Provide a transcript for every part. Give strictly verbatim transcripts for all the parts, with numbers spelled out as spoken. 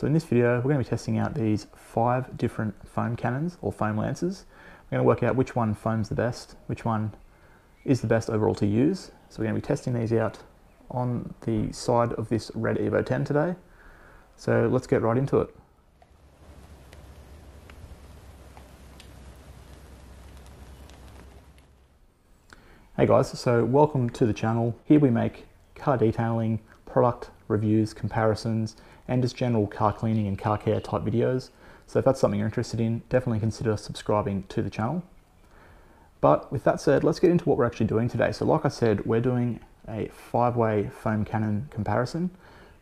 So in this video, we're going to be testing out these five different foam cannons or foam lances. We're going to work out which one foams the best, which one is the best overall to use. So we're going to be testing these out on the side of this Red Evo ten today. So let's get right into it. Hey guys, so welcome to the channel. Here we make car detailing, product reviews, comparisons, and just general car cleaning and car care type videos. So if that's something you're interested in, definitely consider subscribing to the channel. But with that said, let's get into what we're actually doing today. So like I said, we're doing a five-way foam cannon comparison.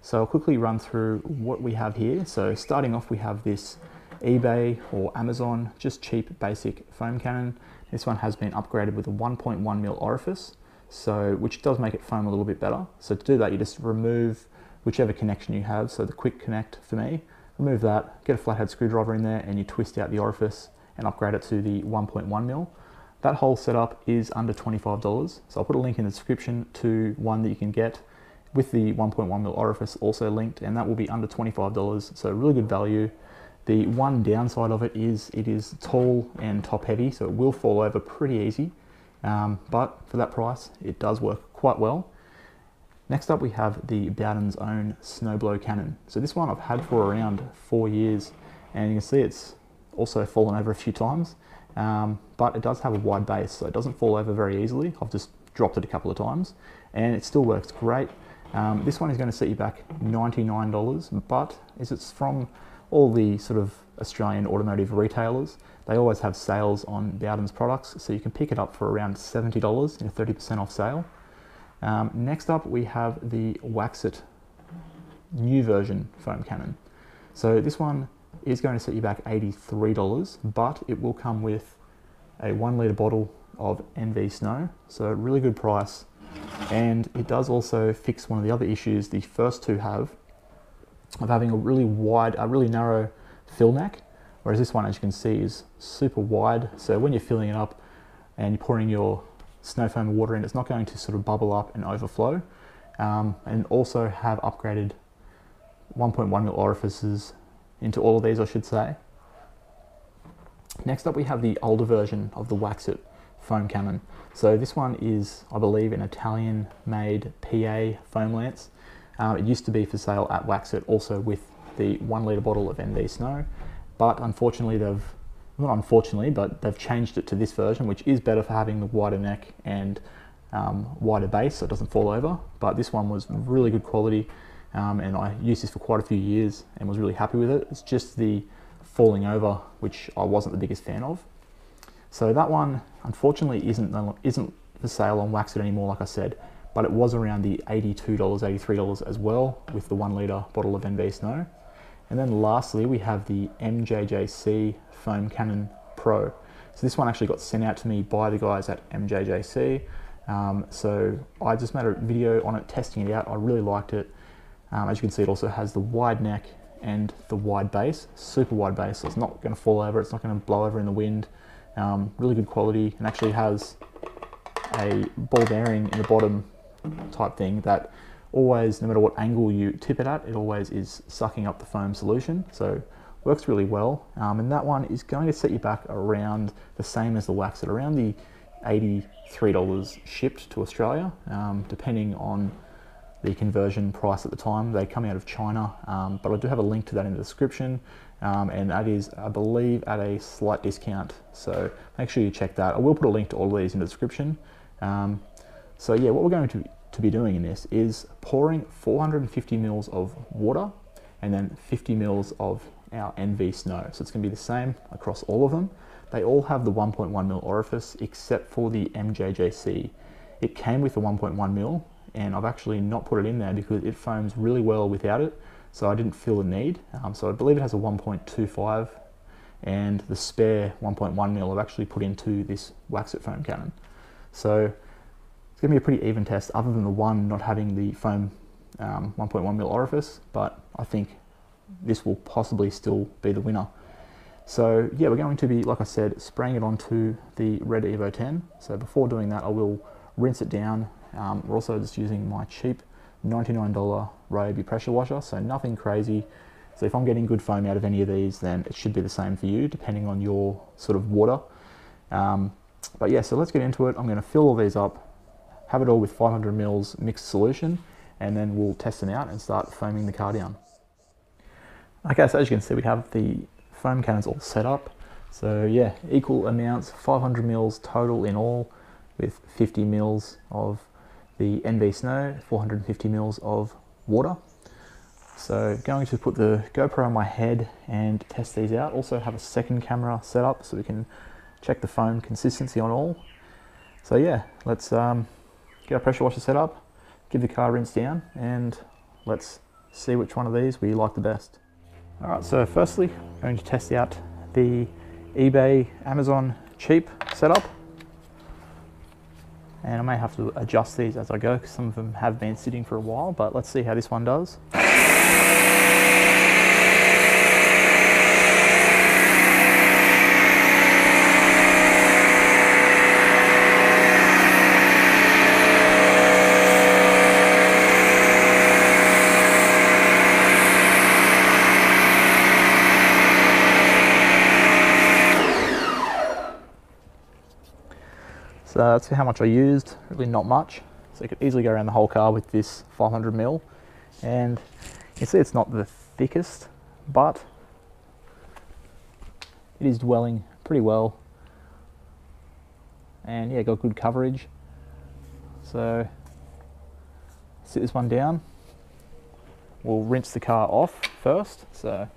So I'll quickly run through what we have here. So starting off, we have this eBay or Amazon, just cheap basic foam cannon. This one has been upgraded with a one point one mil orifice, so which does make it foam a little bit better. So to do that, you just remove whichever connection you have. So the quick connect for me, remove that, get a flathead screwdriver in there, and you twist out the orifice and upgrade it to the one point one mil. That whole setup is under twenty-five dollars. So I'll put a link in the description to one that you can get with the one point one mil orifice also linked, and that will be under twenty-five dollars. So really good value. The one downside of it is it is tall and top heavy, so it will fall over pretty easy, um, but for that price, it does work quite well. Next up, we have the Bowden's Own Snowblow Cannon. So this one I've had for around four years, and you can see it's also fallen over a few times, um, but it does have a wide base, so it doesn't fall over very easily. I've just dropped it a couple of times, and it still works great. Um, this one is going to set you back ninety-nine dollars, but as it's from all the sort of Australian automotive retailers, they always have sales on Bowden's products, so you can pick it up for around seventy dollars in a thirty percent off sale. Um, next up, we have the Waxit new version foam cannon. So this one is going to set you back eighty-three dollars, but it will come with a one litre bottle of N V Snow, so a really good price. And it does also fix one of the other issues the first two have, of having a really wide, a really narrow fill neck, whereas this one, as you can see, is super wide. So when you're filling it up and you're pouring your snow foam water in, it's not going to sort of bubble up and overflow. Um, and also have upgraded one point one mil orifices into all of these, I should say. Next up, we have the older version of the Waxit foam cannon. So this one is, I believe, an Italian-made P A foam lance. Um, it used to be for sale at Waxit, also with the one litre bottle of N V Snow, but unfortunately they've, not unfortunately, but they've changed it to this version, which is better for having the wider neck and um, wider base so it doesn't fall over. But this one was really good quality, um, and I used this for quite a few years and was really happy with it. It's just the falling over, which I wasn't the biggest fan of. So that one, unfortunately, isn't, isn't for sale on Waxit anymore, like I said. But it was around the eighty-two dollars, eighty-three dollars as well, with the one litre bottle of N V Snow. And then lastly, we have the M J J C Foam Cannon Pro. So this one actually got sent out to me by the guys at M J J C. Um, so I just made a video on it, testing it out. I really liked it. Um, as you can see, it also has the wide neck and the wide base, super wide base. So it's not going to fall over. It's not going to blow over in the wind. Um, really good quality, and actually has a ball bearing in the bottom type thing that always, no matter what angle you tip it at, it always is sucking up the foam solution, so works really well. Um, and that one is going to set you back around the same as the Waxit, around the eighty-three dollars shipped to Australia, um, depending on the conversion price at the time. They come out of China, um, but I do have a link to that in the description, um, and that is, I believe, at a slight discount, so make sure you check that. I will put a link to all of these in the description. Um, so yeah, what we're going to, to be doing in this is pouring four hundred fifty mils of water and then fifty mils of our N V Snow. So it's going to be the same across all of them. They all have the one point one mil orifice except for the M J J C. It came with the one point one mil, and I've actually not put it in there because it foams really well without it, so I didn't feel the need. Um, so I believe it has a one point two five, and the spare one point one mil I've actually put into this Waxit foam cannon. So it's going to be a pretty even test, other than the one not having the foam um, one point one mil orifice, but I think this will possibly still be the winner. So yeah, we're going to be, like I said, spraying it onto the Red Evo ten. So before doing that, I will rinse it down. Um, we're also just using my cheap ninety-nine dollar Ryobi pressure washer, so nothing crazy. So if I'm getting good foam out of any of these, then it should be the same for you, depending on your sort of water. Um, but yeah, so let's get into it. I'm going to fill all these up, have it all with five hundred mils mixed solution, and then we'll test them out and start foaming the car down. Okay, so as you can see, we have the foam cannons all set up. So yeah, equal amounts, five hundred mils total in all, with fifty mils of the N V Snow, four hundred fifty mils of water. So going to put the GoPro on my head and test these out. Also have a second camera set up so we can check the foam consistency on all. So yeah, let's um, get our pressure washer set up, give the car a rinse down, and let's see which one of these we like the best. All right, so firstly, I'm going to test out the eBay Amazon cheap setup. And I may have to adjust these as I go because some of them have been sitting for a while, but let's see how this one does. So that's how much I used, really not much. So you could easily go around the whole car with this five hundred mil. And you can see it's not the thickest, but it is dwelling pretty well. And yeah, got good coverage. So sit this one down. We'll rinse the car off first. So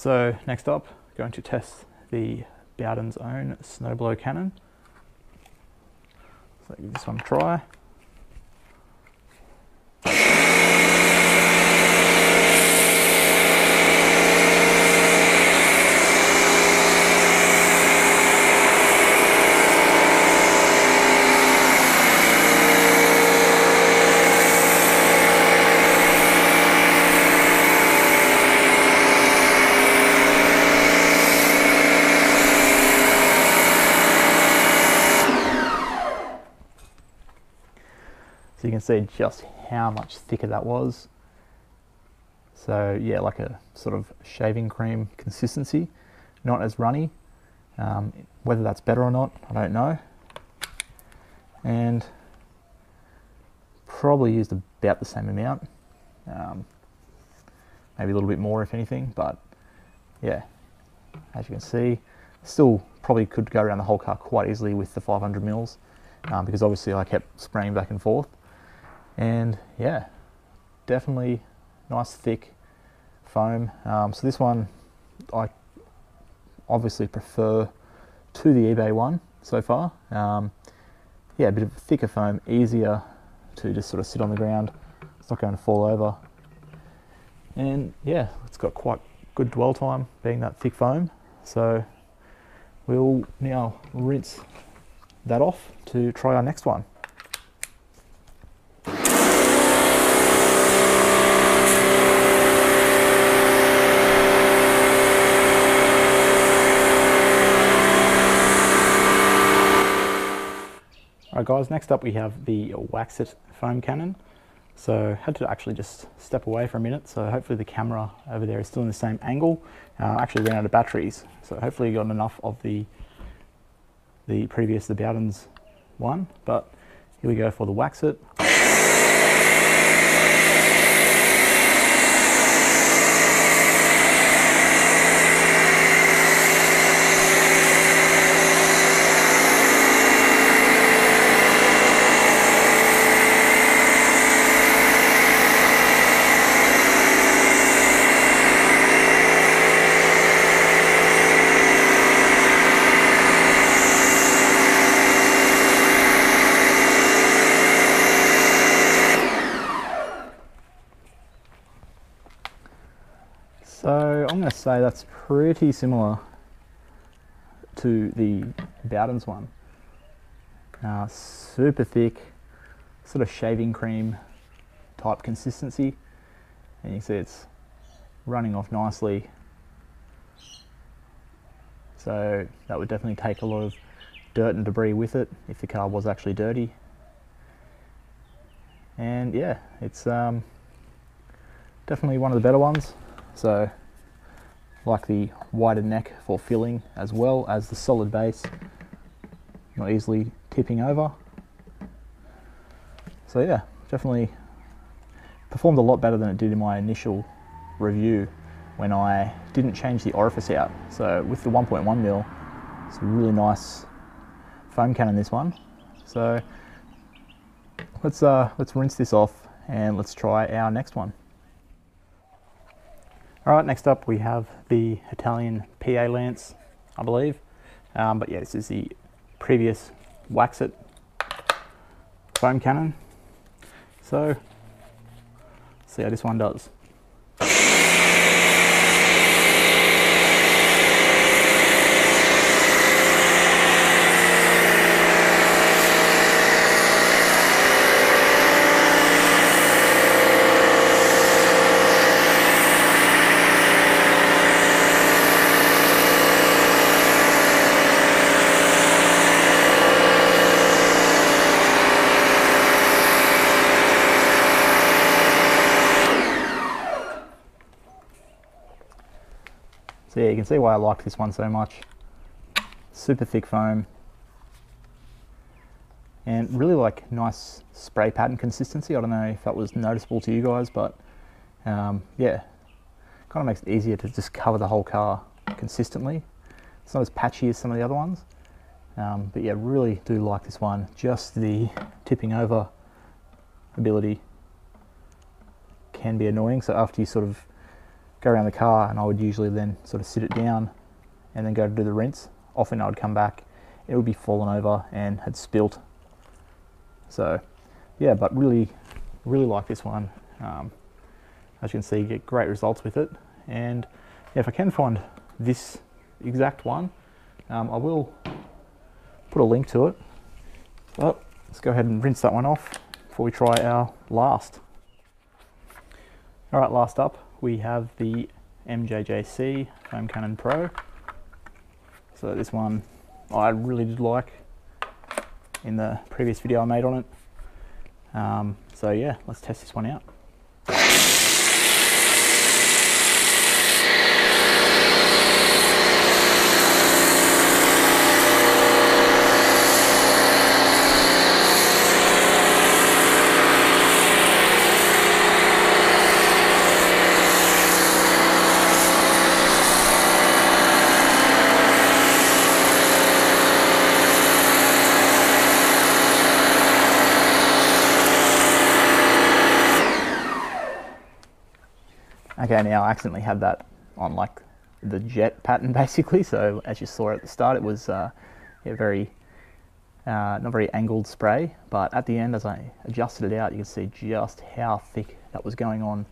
So next up, going to test the Bowden's Own Snowblow Cannon. So give this one a try. So you can see just how much thicker that was. So yeah, like a sort of shaving cream consistency, not as runny. Um, whether that's better or not, I don't know. And probably used about the same amount, um, maybe a little bit more if anything, but yeah, as you can see, still probably could go around the whole car quite easily with the five hundred mils, um, because obviously I kept spraying back and forth. And yeah, definitely nice thick foam. Um, so this one I obviously prefer to the eBay one so far. Um, yeah, a bit of thicker foam, easier to just sort of sit on the ground. It's not going to fall over. And yeah, it's got quite good dwell time being that thick foam. So we'll now rinse that off to try our next one. Alright guys, next up we have the Waxit foam cannon. So had to actually just step away for a minute, so hopefully the camera over there is still in the same angle. Uh, actually ran out of batteries, so hopefully you got enough of the the previous, the Bowden's one, but here we go for the Waxit. So I'm going to say that's pretty similar to the Bowden's one. Uh, super thick, sort of shaving cream type consistency, and you can see it's running off nicely. So that would definitely take a lot of dirt and debris with it if the car was actually dirty. And yeah, it's um, definitely one of the better ones. So like the wider neck for filling, as well as the solid base, not easily tipping over. So yeah, definitely performed a lot better than it did in my initial review when I didn't change the orifice out. So with the one point one mil, it's a really nice foam cannon, this one. So let's uh, let's rinse this off and let's try our next one. All right, next up we have the Italian P A Lance, I believe. Um, but yeah, this is the previous Waxit foam cannon. So let's see how this one does. So yeah, you can see why I like this one so much. Super thick foam. And really like nice spray pattern consistency. I don't know if that was noticeable to you guys, but um, yeah, kind of makes it easier to just cover the whole car consistently. It's not as patchy as some of the other ones. Um, but yeah, really do like this one. Just the tipping over ability can be annoying. So after you sort of go around the car, and I would usually then sort of sit it down and then go to do the rinse, often I would come back, it would be fallen over and had spilt. So yeah, but really really like this one. Um, as you can see, you get great results with it. And yeah, if I can find this exact one, um, I will put a link to it. But let's go ahead and rinse that one off before we try our last. All right, last up we have the M J J C Foam Cannon Pro. So this one I really did like in the previous video I made on it. Um, so yeah, let's test this one out. Okay, now I accidentally had that on like the jet pattern basically, so as you saw at the start it was uh, yeah, very, uh, not very angled spray, but at the end as I adjusted it out you can see just how thick that was going on,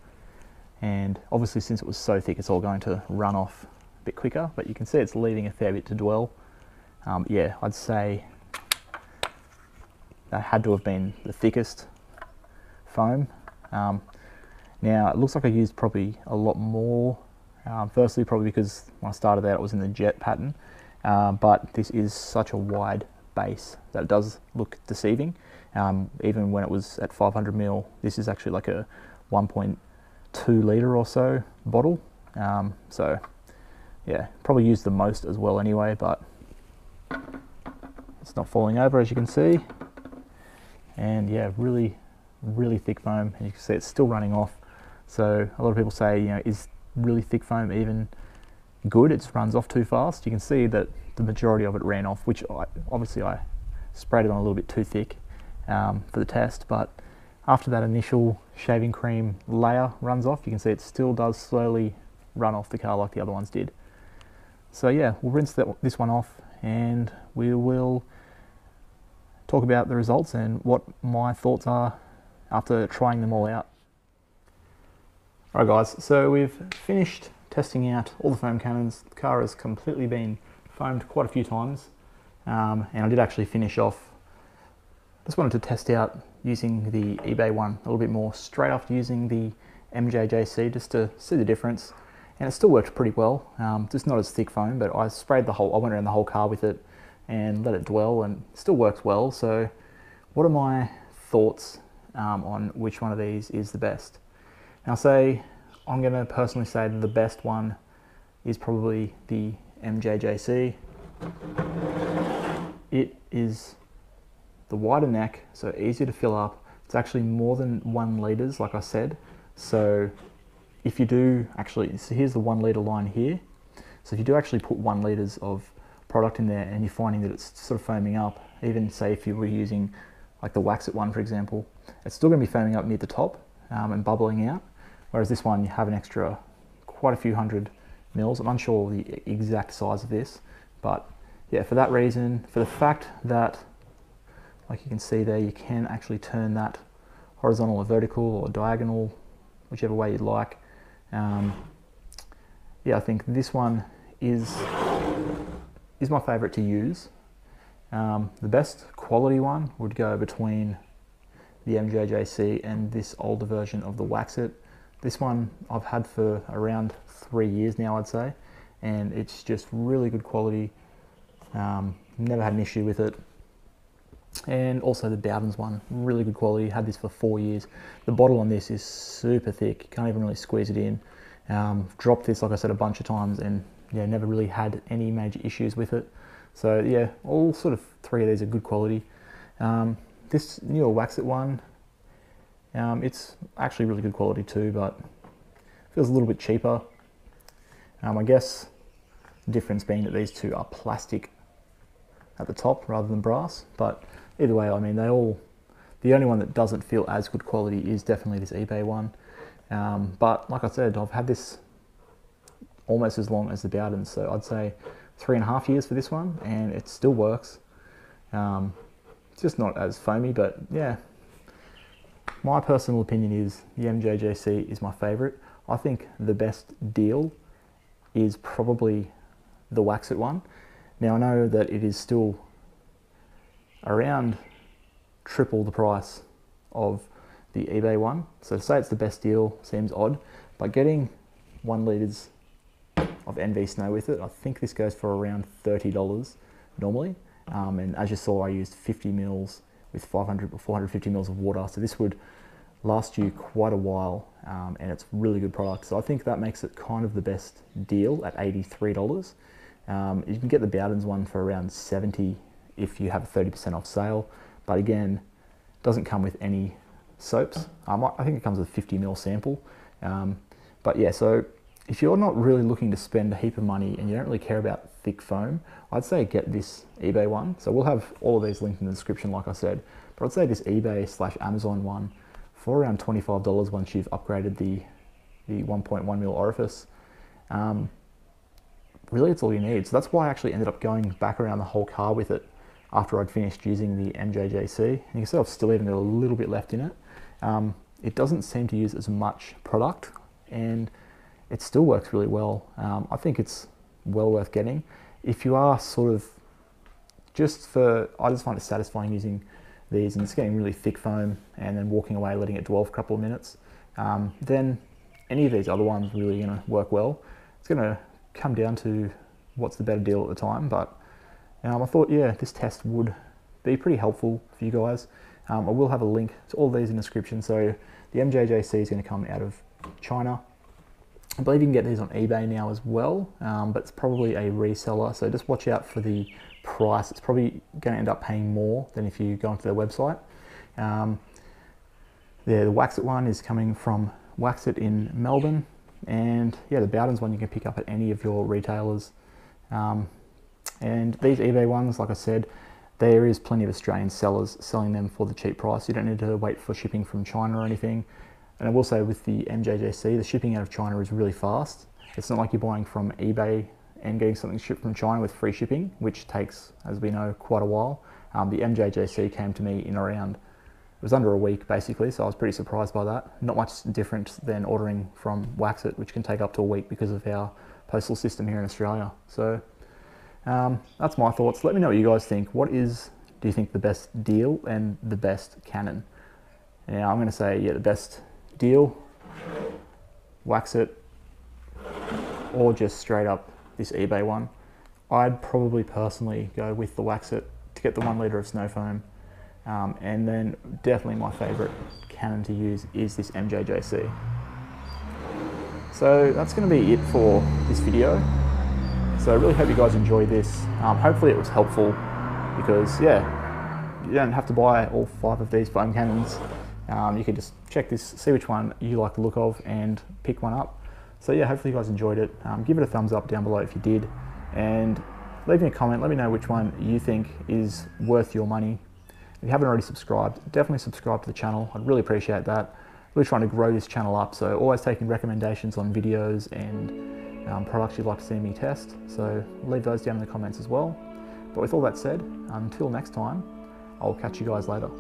and obviously since it was so thick it's all going to run off a bit quicker, but you can see it's leaving a fair bit to dwell. Um, yeah, I'd say that had to have been the thickest foam. Um, Now, it looks like I used probably a lot more, um, firstly probably because when I started out it was in the jet pattern, uh, but this is such a wide base that it does look deceiving. Um, even when it was at five hundred mil, this is actually like a one point two litre or so bottle. Um, so yeah, probably used the most as well anyway, but it's not falling over as you can see. And yeah, really, really thick foam, and you can see it's still running off. So a lot of people say, you know, is really thick foam even good? It runs off too fast. You can see that the majority of it ran off, which I, obviously I sprayed it on a little bit too thick um, for the test, but after that initial shaving cream layer runs off, you can see it still does slowly run off the car like the other ones did. So yeah, we'll rinse that, this one off, and we will talk about the results and what my thoughts are after trying them all out. Alright guys, so we've finished testing out all the foam cannons. The car has completely been foamed quite a few times, um, and I did actually finish off. Just wanted to test out using the eBay one a little bit more straight after using the M J J C, just to see the difference, and it still worked pretty well. Um, just not as thick foam, but I sprayed the whole, I went around the whole car with it and let it dwell, and it still works well. So what are my thoughts um, on which one of these is the best? Now, say I'm going to personally say that the best one is probably the M J J C. It is the wider neck, so easier to fill up. It's actually more than one liters, like I said. So if you do actually, so here's the one liter line here. So if you do actually put one liters of product in there and you're finding that it's sort of foaming up, even say if you were using like the Waxit one, for example, it's still going to be foaming up near the top um, and bubbling out. Whereas this one, you have an extra, quite a few hundred mils. I'm unsure the exact size of this, but yeah, for that reason, for the fact that, like you can see there, you can actually turn that horizontal or vertical or diagonal, whichever way you'd like. Um, yeah, I think this one is, is my favorite to use. Um, the best quality one would go between the M J J C and this older version of the Waxit. This one I've had for around three years now, I'd say, and it's just really good quality. Um, never had an issue with it. And also the Bowden's one, really good quality. Had this for four years. The bottle on this is super thick. You can't even really squeeze it in. Um, dropped this, like I said, a bunch of times, and yeah, never really had any major issues with it. So yeah, all sort of three of these are good quality. Um, this newer Waxit one, um, it's actually really good quality too, but feels a little bit cheaper. Um, I guess the difference being that these two are plastic at the top rather than brass, but either way, I mean, they all, the only one that doesn't feel as good quality is definitely this eBay one. Um, but like I said, I've had this almost as long as the Bowden's, so I'd say three and a half years for this one, and it still works. Um, it's just not as foamy, but yeah, my personal opinion is the M J J C is my favorite. I think the best deal is probably the Waxit one. Now, I know that it is still around triple the price of the eBay one, so to say it's the best deal seems odd, but getting one liters of N V Snow with it, I think this goes for around thirty dollars normally, um, and as you saw, I used fifty mils with five hundred or four hundred fifty mils of water, so this would last you quite a while, um, and it's really good product, so I think that makes it kind of the best deal at eighty-three dollars. Um, you can get the Bowden's one for around seventy dollars if you have a thirty percent off sale, but again, doesn't come with any soaps. Um, I think it comes with a fifty mil sample, um, but yeah, so if you're not really looking to spend a heap of money and you don't really care about thick foam, I'd say get this eBay one. So we'll have all of these linked in the description, like I said, but I'd say this eBay slash Amazon one for around twenty-five dollars once you've upgraded the, the one point one mil orifice. Um, really, it's all you need. So that's why I actually ended up going back around the whole car with it after I'd finished using the M J J C. And you can see I've still even got a little bit left in it. Um, it doesn't seem to use as much product, and it still works really well. Um, I think it's well worth getting. If you are sort of just for, I just find it satisfying using these and it's getting really thick foam and then walking away, letting it dwell for a couple of minutes, um, then any of these other ones really gonna work well. It's gonna come down to what's the better deal at the time, but um, I thought, yeah, this test would be pretty helpful for you guys. Um, I will have a link to all these in the description. So the M J J C is gonna come out of China. I believe you can get these on eBay now as well, um, but it's probably a reseller, so just watch out for the price. It's probably going to end up paying more than if you go onto their website. Um, yeah, the Waxit one is coming from Waxit in Melbourne, and yeah, the Bowden's one you can pick up at any of your retailers. Um, and these eBay ones, like I said, there is plenty of Australian sellers selling them for the cheap price. You don't need to wait for shipping from China or anything. And I will say with the M J J C, the shipping out of China is really fast. It's not like you're buying from eBay and getting something shipped from China with free shipping, which takes, as we know, quite a while. Um, the M J J C came to me in around, it was under a week basically, so I was pretty surprised by that. Not much different than ordering from Waxit, which can take up to a week because of our postal system here in Australia. So Um, that's my thoughts. Let me know what you guys think. What is, do you think, the best deal and the best cannon? Now, I'm going to say, yeah, the best deal, Waxit, or just straight up this eBay one. I'd probably personally go with the Waxit to get the one litre of snow foam. Um, and then definitely my favourite cannon to use is this M J J C. So that's going to be it for this video. So I really hope you guys enjoyed this. Um, hopefully it was helpful, because yeah, you don't have to buy all five of these foam cannons. Um, you can just check this, see which one you like the look of and pick one up. So yeah, hopefully you guys enjoyed it. Um, give it a thumbs up down below if you did, and leave me a comment. Let me know which one you think is worth your money. If you haven't already subscribed, definitely subscribe to the channel. I'd really appreciate that. Really trying to grow this channel up, so always taking recommendations on videos and um, products you'd like to see me test. So leave those down in the comments as well. But with all that said, until next time, I'll catch you guys later.